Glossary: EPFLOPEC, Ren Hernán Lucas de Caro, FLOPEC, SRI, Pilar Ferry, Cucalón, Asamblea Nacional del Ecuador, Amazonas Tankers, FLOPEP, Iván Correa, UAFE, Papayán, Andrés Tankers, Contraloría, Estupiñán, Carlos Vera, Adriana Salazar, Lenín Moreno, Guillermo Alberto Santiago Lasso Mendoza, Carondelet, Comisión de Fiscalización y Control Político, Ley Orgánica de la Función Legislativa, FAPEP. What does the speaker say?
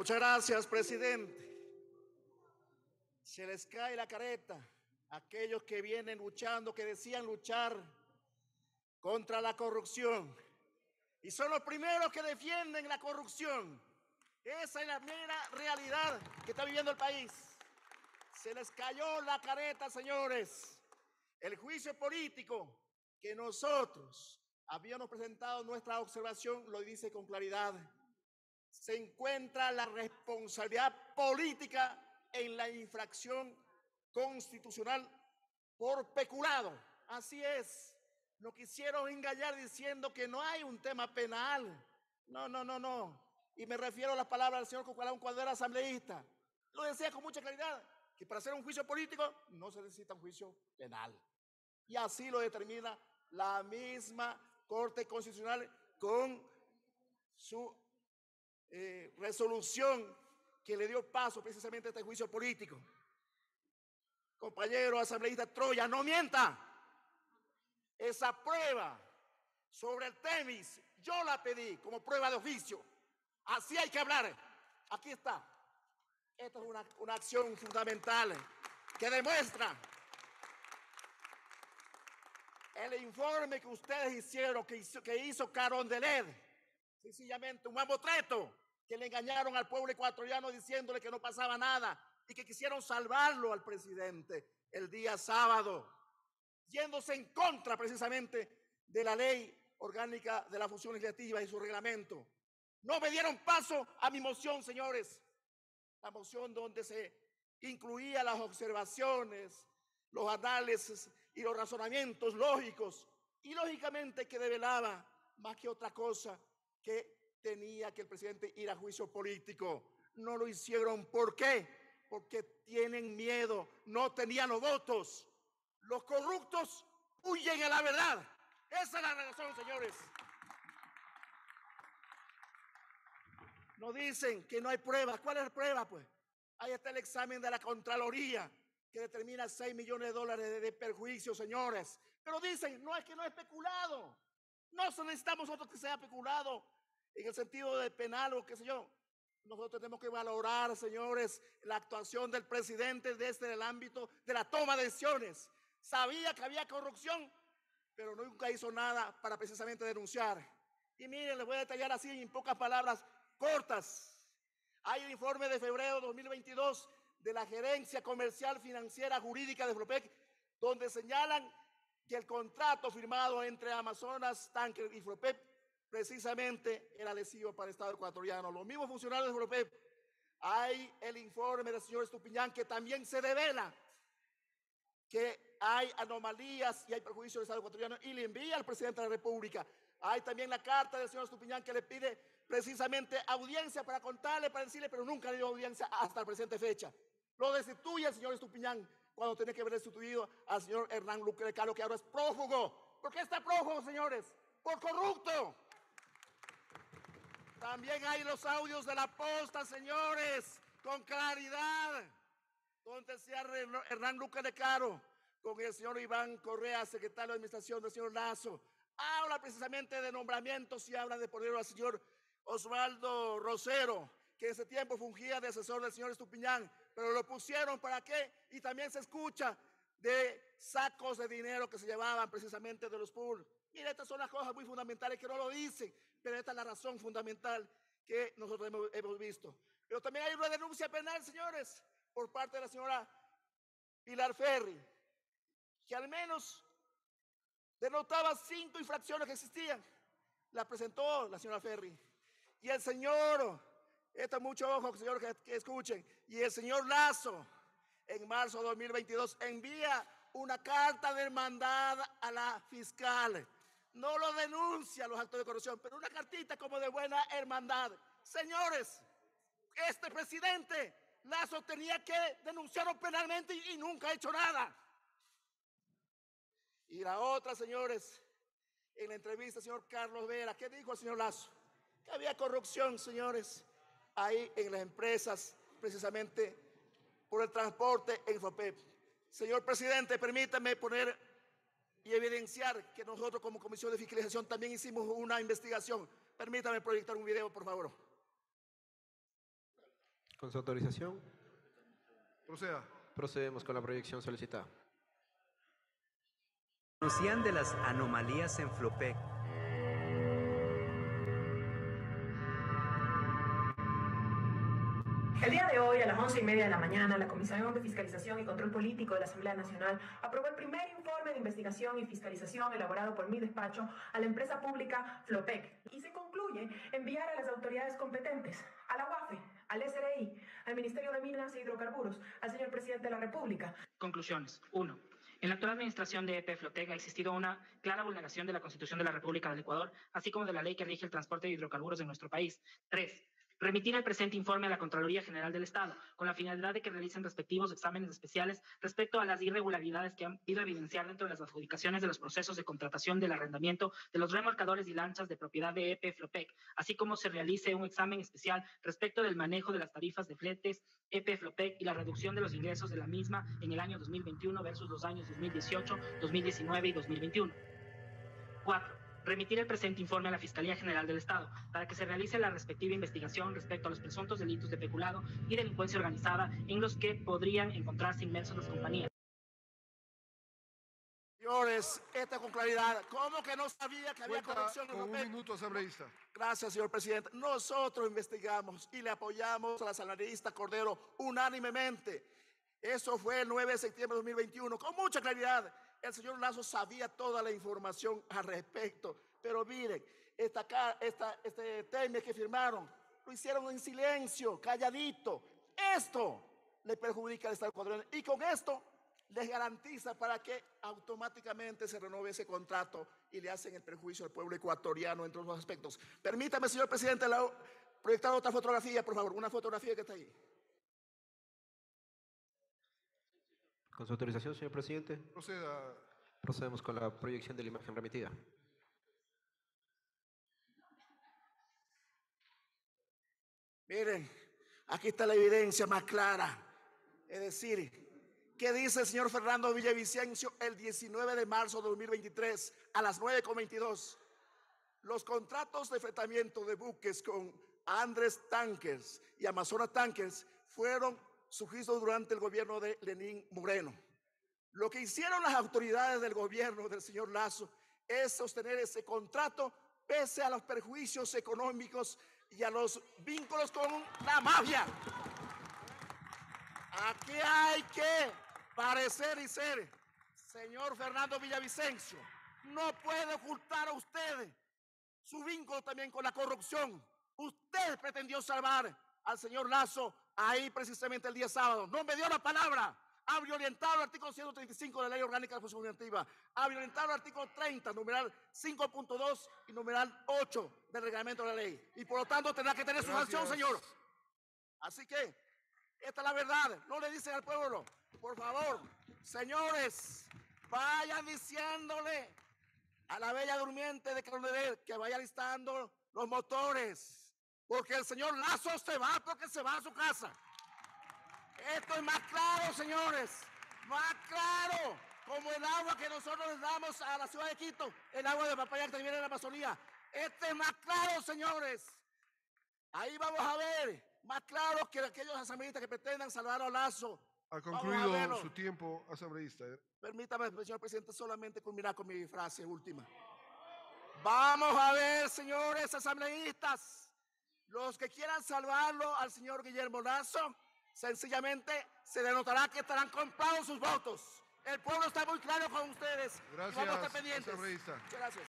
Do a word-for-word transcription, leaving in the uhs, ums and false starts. Muchas gracias, presidente. Se les cae la careta a aquellos que vienen luchando, que decían luchar contra la corrupción. Y son los primeros que defienden la corrupción. Esa es la mera realidad que está viviendo el país. Se les cayó la careta, señores. El juicio político que nosotros habíamos presentado, nuestra observación, lo dice con claridad. Se encuentra la responsabilidad política en la infracción constitucional por peculado. Así es. Nos quisieron engañar diciendo que no hay un tema penal. No, no, no, no. Y me refiero a las palabras del señor Cucalón cuando era asambleísta. Lo decía con mucha claridad, que para hacer un juicio político no se necesita un juicio penal. Y así lo determina la misma Corte Constitucional con su eh, resolución que le dio paso precisamente a este juicio político. Compañero asambleísta Troya, no mienta. Esa prueba sobre el tenis, yo la pedí como prueba de oficio. Así hay que hablar. Aquí está. Esta es una, una acción fundamental que demuestra el informe que ustedes hicieron, que hizo, que hizo Carondelet, sencillamente un mamotreto que le engañaron al pueblo ecuatoriano diciéndole que no pasaba nada y que quisieron salvarlo al presidente el día sábado, yéndose en contra precisamente de la ley orgánica de la función legislativa y su reglamento. No me dieron paso a mi moción, señores. La moción donde se incluía las observaciones, los análisis y los razonamientos lógicos y lógicamente que develaba más que otra cosa que tenía que el presidente ir a juicio político. No lo hicieron. ¿Por qué? Porque tienen miedo. No tenían los votos. Los corruptos huyen a la verdad. Esa es la razón, señores. Nos dicen que no hay pruebas. ¿Cuál es la prueba, pues? Ahí está el examen de la Contraloría, que determina seis millones de dólares de perjuicio, señores. Pero dicen, no, es que no he especulado. No necesitamos nosotros que sea especulado en el sentido de penal o qué sé yo. Nosotros tenemos que valorar, señores, la actuación del presidente desde el ámbito de la toma de decisiones. Sabía que había corrupción, pero nunca hizo nada para precisamente denunciar. Y miren, les voy a detallar así en pocas palabras cortas. Hay el informe de febrero de dos mil veintidós de la Gerencia Comercial Financiera Jurídica de FLOPEC, donde señalan que el contrato firmado entre Amazonas Tankers y FLOPEP precisamente era lesivo para el Estado ecuatoriano. Los mismos funcionarios de FAPEP. Hay el informe del señor Estupiñán que también se revela que hay anomalías y hay perjuicios del Estado ecuatoriano y le envía al presidente de la República. Hay también la carta del señor Estupiñán que le pide precisamente audiencia para contarle, para decirle, pero nunca le dio audiencia hasta la presente fecha. Lo destituye el señor Estupiñán cuando tiene que haber destituido al señor Hernán Lucas de Caro, que ahora es prófugo. ¿Por qué está prófugo, señores? Por corrupto. También hay los audios de la posta, señores, con claridad, donde el señor Hernán Lucas de Caro, con el señor Iván Correa, secretario de Administración del señor Lasso, habla precisamente de nombramientos y habla de poner al señor Osvaldo Rosero, que en ese tiempo fungía de asesor del señor Estupiñán, pero lo pusieron ¿para qué? Y también se escucha de sacos de dinero que se llevaban precisamente de los pools. Mira, estas son las cosas muy fundamentales que no lo dicen, pero esta es la razón fundamental que nosotros hemos, hemos visto. Pero también hay una denuncia penal, señores, por parte de la señora Pilar Ferry, que al menos denotaba cinco infracciones que existían. La presentó la señora Ferry. Y el señor, esto es mucho ojo, señor, que, que escuchen, y el señor Lasso, en marzo de dos mil veintidós, envía una carta de hermandad a la fiscal. No lo denuncia los actos de corrupción, pero una cartita como de buena hermandad. Señores, este presidente Lasso tenía que denunciarlo penalmente y, y nunca ha hecho nada. Y la otra, señores, en la entrevista al señor Carlos Vera, ¿qué dijo el señor Lasso? Que había corrupción, señores, ahí en las empresas, precisamente por el transporte en FAPEP. Señor presidente, permítame poner y evidenciar que nosotros como Comisión de Fiscalización también hicimos una investigación. Permítame proyectar un video, por favor. Con su autorización. Proceda. Procedemos con la proyección solicitada. Conocían de las anomalías en FLOPEC. El día de hoy, a las once y media de la mañana, la Comisión de Fiscalización y Control Político de la Asamblea Nacional aprobó el primer informe de investigación y fiscalización elaborado por mi despacho a la empresa pública FLOPEC y se concluye enviar a las autoridades competentes, a la U A F E, al S R I, al Ministerio de Minas e Hidrocarburos, al señor Presidente de la República. Conclusiones. uno. En la actual administración de EPFLOPEC ha existido una clara vulneración de la Constitución de la República del Ecuador, así como de la ley que rige el transporte de hidrocarburos en nuestro país. tres. Remitir el presente informe a la Contraloría General del Estado, con la finalidad de que realicen respectivos exámenes especiales respecto a las irregularidades que han ido a evidenciar dentro de las adjudicaciones de los procesos de contratación del arrendamiento de los remolcadores y lanchas de propiedad de EPFLOPEC, así como se realice un examen especial respecto del manejo de las tarifas de fletes EPFLOPEC y la reducción de los ingresos de la misma en el año dos mil veintiuno versus los años dos mil dieciocho, dos mil diecinueve y dos mil veintiuno. cuatro. Remitir el presente informe a la Fiscalía General del Estado para que se realice la respectiva investigación respecto a los presuntos delitos de peculado y delincuencia organizada en los que podrían encontrarse inmersos las compañías. Señores, esta con claridad. ¿Cómo que no sabía que había corrupción en un minuto, asambleísta? Gracias, señor presidente. Nosotros investigamos y le apoyamos a la asambleísta Cordero unánimemente. Eso fue el nueve de septiembre de dos mil veintiuno. Con mucha claridad. El señor Lasso sabía toda la información al respecto, pero miren, esta, esta, este tema que firmaron, lo hicieron en silencio, calladito. Esto le perjudica al Estado ecuatoriano y con esto les garantiza para que automáticamente se renove ese contrato y le hacen el perjuicio al pueblo ecuatoriano en todos los aspectos. Permítame, señor presidente, la, proyectar otra fotografía, por favor, una fotografía que está ahí. Con su autorización, señor presidente. Proceda. Procedemos con la proyección de la imagen remitida. Miren, aquí está la evidencia más clara. Es decir, ¿qué dice el señor Fernando Villavicencio el diecinueve de marzo de dos mil veintitrés a las nueve con veintidós? Los contratos de fretamiento de buques con Andrés Tankers y Amazonas Tankers fueron surgido durante el gobierno de Lenín Moreno. Lo que hicieron las autoridades del gobierno del señor Lasso es sostener ese contrato pese a los perjuicios económicos y a los vínculos con la mafia. Aquí hay que parecer y ser. Señor Fernando Villavicencio, no puede ocultar a ustedes su vínculo también con la corrupción. Usted pretendió salvar al señor Lasso ahí precisamente el día sábado. No me dio la palabra. Ha violentado el artículo ciento treinta y cinco de la Ley Orgánica de la Función Administrativa. Ha violentado el artículo treinta, numeral cinco punto dos y numeral ocho del reglamento de la ley. Y por lo tanto tendrá que tener su sanción, señor. Así que esta es la verdad. No le dicen al pueblo. Por favor, señores, vayan diciéndole a la bella durmiente de Carondelet que vaya listando los motores. Porque el señor Lasso se va porque se va a su casa. Esto es más claro, señores. Más claro. Como el agua que nosotros les damos a la ciudad de Quito. El agua de Papayán que viene de la Amazonía. Este es más claro, señores. Ahí vamos a ver. Más claro que aquellos asambleístas que pretendan salvar a Lasso. Ha concluido su tiempo, asambleísta. Permítame, señor presidente, solamente culminar con mi frase última. Vamos a ver, señores asambleístas. Los que quieran salvarlo al señor Guillermo Lasso, sencillamente se denotará que estarán comprados sus votos. El pueblo está muy claro con ustedes. Gracias, y vamos a estar pendientes. Muchas gracias.